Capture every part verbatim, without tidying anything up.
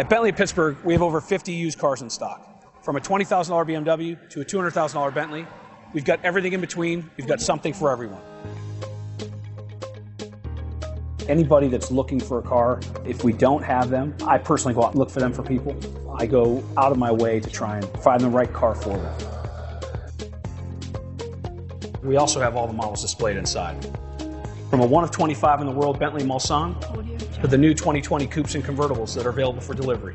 At Bentley Pittsburgh, we have over fifty used cars in stock. From a twenty thousand dollar B M W to a two hundred thousand dollar Bentley, we've got everything in between. We've got something for everyone. Anybody that's looking for a car, if we don't have them, I personally go out and look for them for people. I go out of my way to try and find the right car for them. We also have all the models displayed inside. From a one of twenty-five in the world Bentley Mulsanne to the new twenty twenty coupes and convertibles that are available for delivery.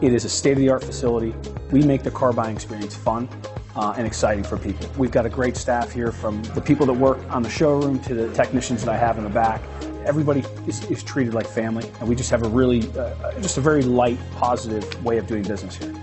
It is a state-of-the-art facility. We make the car buying experience fun uh, and exciting for people. We've got a great staff here, from the people that work on the showroom to the technicians that I have in the back. Everybody is, is treated like family, and we just have a really, uh, just a very light, positive way of doing business here.